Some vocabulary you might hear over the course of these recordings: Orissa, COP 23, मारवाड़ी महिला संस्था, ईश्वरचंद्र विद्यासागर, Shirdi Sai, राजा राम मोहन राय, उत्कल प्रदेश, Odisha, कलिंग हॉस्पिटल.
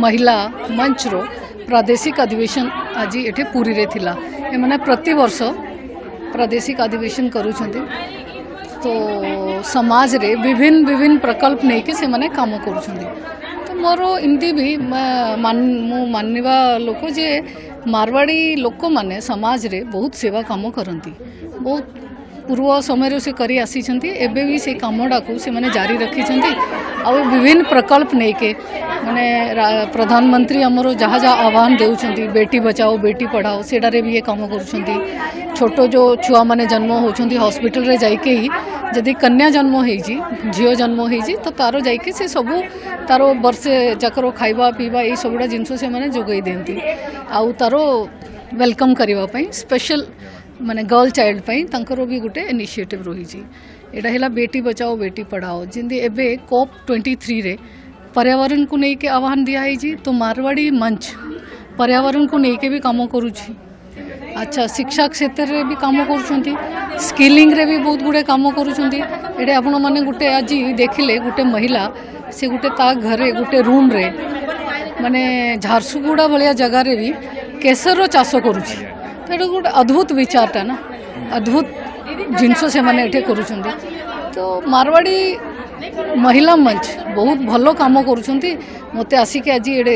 महिला मंच रो प्रादेशिक अधिवेशन आज ये पुरी रे थिला। मैंने प्रति वर्ष प्रादेशिक अधिवेशन करूछंती तो समाज रे विभिन्न विभिन्न प्रकल्प नहीं के से मैंने काम करूछंती। तो मोर इमती भी मानवा लोक जे मारवाड़ी लोक माने समाज रे बहुत सेवा काम करती, बहुत पूर्व समय से करी आसीचंती, एबे भी से कामडा को से मैंने जारी रखिचंती। आ विभिन्न प्रकल्प नहीं के मैंने प्रधानमंत्री आमर जहाँ जहाँ आह्वान देउछंती, बेटी बचाओ बेटी पढ़ाओ सेडारे भी ये काम करुछंती। छोटो जो छुआ माने जन्म होउछंती हॉस्पिटल रे जाई के ही जदी कन्या जन्म होई जी झियो जन्म होई जी तो तारो जाई के से सबु तारो बरसे जाकर खाइबा पीवा ये सबुडा जिनसो से माने जोगई देंती। आ तारो वेलकम करबा पई स्पेशल माने गर्ल चाइल्ड पई तंकरो भी गुटे इनिशिएटिव रही जी। एटा हैला बेटी बचाओ बेटी पढ़ाओ जिंदी एबे COP 23 रे पर्यावरण को लेके आह्वान दिया है जी। तो मारवाड़ी मंच पर्यावरण को लेके भी काम करुछी, अच्छा शिक्षा क्षेत्र रे भी काम करुछंती, स्किलिंग रे भी बहुत गुड़े काम करुछंती। एडे आपण माने गुटे आज देखिले गुटे महिला से गुटे ता घरे गुटे रूम रे माने झारसुगुड़ा भलिया जगह रे भी केसर चाष करुछी। तो एडे गुटे अद्भुत विचारटा ना, अद्भुत जिनसो से माने एठे करुछंती। तो मारवाड़ी महिला मंच बहुत भलो काम करुछंती। मते आसिक आज एडे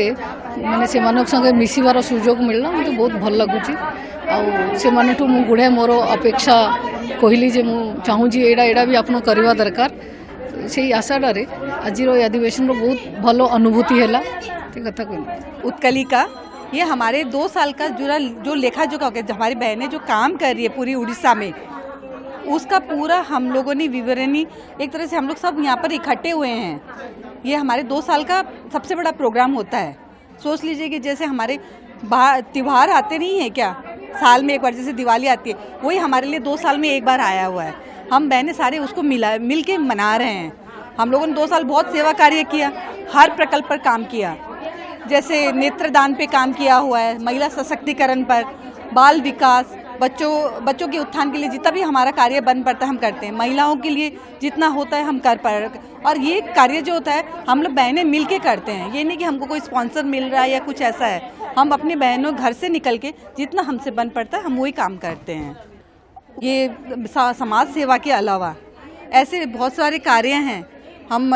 माने से मानक संगे मिसिवार सुजोग मिलला, मते बहुत भल लागुची। आउ से माने टू मु गुड़े मोर अपेक्षा कहली जे मु चाहू जी एडा एडा भी आपनो करवा दरकार। से आशाडा रे आज रो अधिवेशन रो बहुत भलो अनुभूति हैला। ते कथा कहू उत्कली का ये हमारे 2 साल का जुरा जो लेखा जोखा हमारी बहनें जो काम कर रही है पूरी उड़ीसा में, उसका पूरा हम लोगों ने विवरणी एक तरह से हम लोग सब यहाँ पर इकट्ठे हुए हैं। ये हमारे 2 साल का सबसे बड़ा प्रोग्राम होता है। सोच लीजिए कि जैसे हमारे त्यौहार आते नहीं हैं क्या साल में एक बार, जैसे दिवाली आती है, वही हमारे लिए 2 साल में एक बार आया हुआ है। हम बहनें सारे उसको मिल के मना रहे हैं। हम लोगों ने 2 साल बहुत सेवा कार्य किया, हर प्रकल्प पर काम किया, जैसे नेत्रदान पे काम किया हुआ है, महिला सशक्तिकरण पर, बाल विकास, बच्चों के उत्थान के लिए जितना भी हमारा कार्य बन पड़ता है हम करते हैं, महिलाओं के लिए जितना होता है हम कर पाए। और ये कार्य जो होता है हम लोग बहनें मिलके करते हैं, ये नहीं कि हमको कोई स्पॉन्सर मिल रहा है या कुछ ऐसा है। हम अपने बहनों घर से निकल के जितना हमसे बन पड़ता है हम वही काम करते हैं। ये समाज सेवा के अलावा ऐसे बहुत सारे कार्य हैं। हम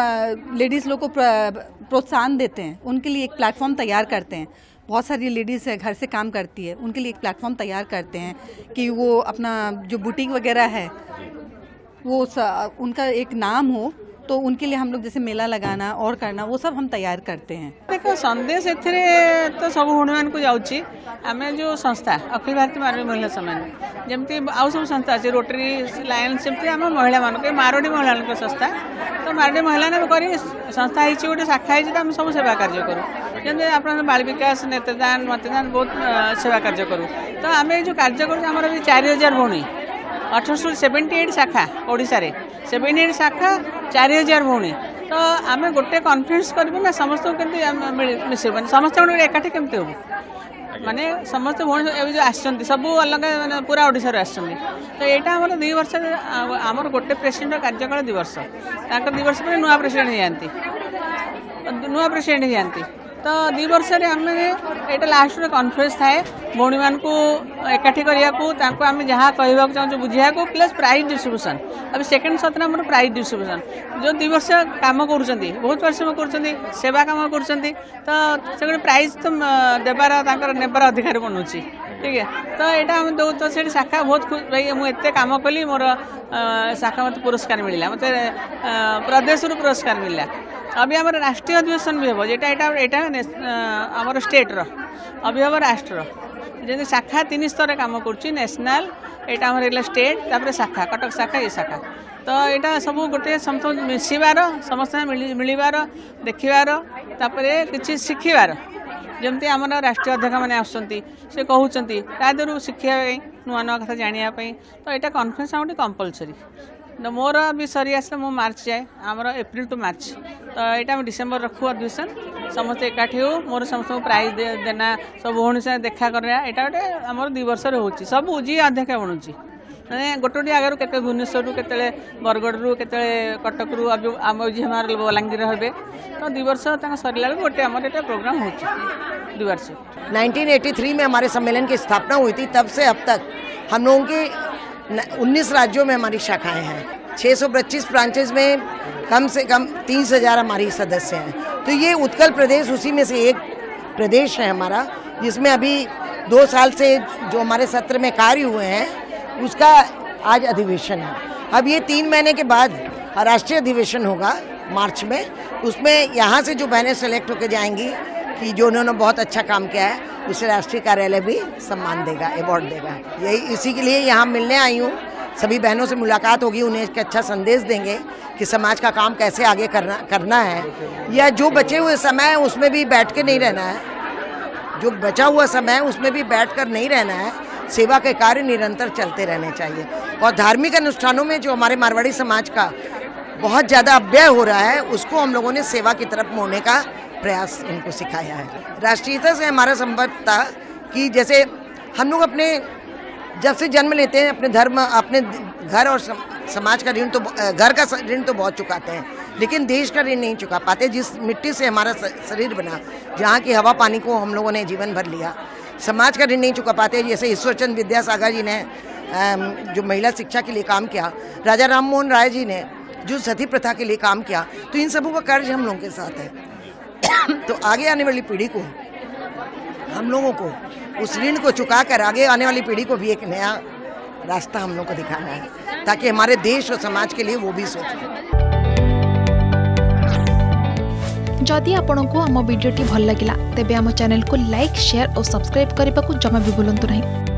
लेडीज़ लोग को प्रोत्साहन देते हैं, उनके लिए एक प्लेटफॉर्म तैयार करते हैं। बहुत सारी लेडीज़ है घर से काम करती है, उनके लिए एक प्लेटफॉर्म तैयार करते हैं कि वो अपना जो बुटीक वगैरह है वो उनका एक नाम हो, तो उनके लिए हम लोग जैसे मेला लगाना और करना वो सब हम तैयार करते हैं। देखो संदेश ए तो सब भूणी को जाऊँगी आम जो संस्था अखिल भारतीय मारवाड़ी महिला सम्मिलनी जमती आउ सब संस्था अच्छे रोटरी लायन्स जमती आम महिला मानक मारवाड़ी महिला संस्था तो मारवाड़ी महिला कर संस्था हो गोटे शाखा हो आम सब सेवा कार्य करूँ जमी आप बाल विकास नेत्रदान मतदान बहुत सेवा कार्य करूँ। तो आम जो कार्य कर 4000 भूणी 1878 शाखा ओडिशा 78 शाखा 4000 भूणी तो आम गोटे कन्फ्रेंस करना समस्त मिस समस्त एकाठी केमती हो माने समस्त भूणी जो आसुँच सब अलग पूरा ओडिशा आसुँच तो यहाँ आम 2 वर्ष आम गोटे प्रेसिडेंट कार्यकाल 2 वर्ष तक 2 वर्ष पर नुआ प्रेसिडेंट होती नुआ प्रेसिडेंट होती तो 2 वर्ष आम यहाँ लास्ट कन्फ्रेंस थाए भौणी मानू एकाठी करने आम जहाँ कहवा चाहूँ बुझा को प्लस प्राइज डिस्ट्रीब्यूशन। अब सेकेंड सत्र आम प्राइज डिस्ट्रीब्यूशन जो 2 वर्ष काम कर बहुत परिश्रम कर सेवा कम कर तो गोटे प्राइज तो देवार नेबार अधिकार बनुँ ठीक है। तो यहाँ आम दौ तो से शाखा बहुत खुश भाई मुझे कम कली मोर शाखा मत पुरस्कार मिलला मत प्रदेश पुरस्कार मिलला। अभी आम राष्ट्रीय अधिवेशन भी हम यहाँ आम स्टेट अभी हम राष्ट्र जैसे शाखा 3 स्तर काम कर नेशनल यहाँ आम रहा स्टेट तापर शाखा कटक शाखा ये शाखा तो यहाँ सब गोटे समस्त मिसार समस्त मिलवार देखार तापर कि शिखबार जमती आम राष्ट्रीय अध्यक्ष मैंने आसे कहते तादेह शिखापी नुआ नुआ कथा जानापी तो यहाँ कन्फ्रेंस आम कंपलसरी मोर भी सरी आस मार्च जाए आमर एप्रिल टू मार्च तो यहाँ आम डिसेम्बर रखू अधिवेशन समस्त एकाठी हो मोर समस्त प्राइज देना सब भूणी देखा करना यहाँ गोटे आम 2 वर्ष हो सब जी अध्यक्ष बनुँची मैंने गोटे आगे के भुवनेश्वर के बरगड़ रू के कटक रू आम जी हमारे बलांगीर हे तो दिवर्ष सरला गोटे आम प्रोग्राम हो 1983 में हमारे सम्मेलन की स्थापना हुई थी। तब से अब तक हम लोगों की 19 राज्यों में हमारी शाखाएं हैं। 625 ब्रांचेज में कम से कम 30,000 हमारी सदस्य हैं। तो ये उत्कल प्रदेश उसी में से एक प्रदेश है हमारा, जिसमें अभी 2 साल से जो हमारे सत्र में कार्य हुए हैं उसका आज अधिवेशन है। अब ये 3 महीने के बाद राष्ट्रीय अधिवेशन होगा मार्च में। उसमें यहाँ से जो बहनें सेलेक्ट होकर जाएंगी कि जो उन्होंने बहुत अच्छा काम किया है उसे राष्ट्रीय कार्यालय भी सम्मान देगा, अवार्ड देगा। यही इसी के लिए यहाँ मिलने आई हूँ। सभी बहनों से मुलाकात होगी, उन्हें एक अच्छा संदेश देंगे कि समाज का काम कैसे आगे करना है, या जो बचे हुए समय है उसमें भी बैठ कर नहीं रहना है, जो बचा हुआ समय है उसमें भी बैठ कर नहीं रहना है, सेवा के कार्य निरंतर चलते रहने चाहिए। और धार्मिक अनुष्ठानों में जो हमारे मारवाड़ी समाज का बहुत ज़्यादा अपव्यय हो रहा है उसको हम लोगों ने सेवा की तरफ मोड़ने का प्रयास इनको सिखाया है। राष्ट्रीयता से हमारा संबंध था कि जैसे हम लोग अपने जब से जन्म लेते हैं अपने धर्म, अपने घर और समाज का ऋण, तो घर का ऋण तो बहुत चुकाते हैं, लेकिन देश का ऋण नहीं चुका पाते। जिस मिट्टी से हमारा शरीर बना, जहाँ की हवा पानी को हम लोगों ने जीवन भर लिया, समाज का ऋण नहीं चुका पाते। जैसे ईश्वरचंद्र विद्यासागर जी ने जो महिला शिक्षा के लिए काम किया, राजा राम मोहन राय जी ने जो सती प्रथा के लिए काम किया, तो इन सबों का कर्ज हम लोगों के साथ है। तो आगे आने वाली पीढ़ी को, हम लोगों को उस ऋण को चुका कर आगे आने वाली पीढ़ी को भी एक नया रास्ता हम लोग को दिखाना है, ताकि हमारे देश और समाज के लिए वो भी सोचें। जदि आपण को आम वीडियो भल लगा तेब आम चैनल को लाइक, शेयर और सब्सक्राइब करने को जमा भी भूलु नहीं।